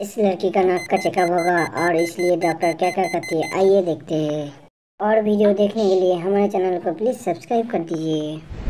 इस लड़की का नाक का चेकअप होगा और इसलिए डॉक्टर क्या क्या करती है आइए देखते हैं। और वीडियो देखने के लिए हमारे चैनल को प्लीज़ सब्सक्राइब कर दीजिए।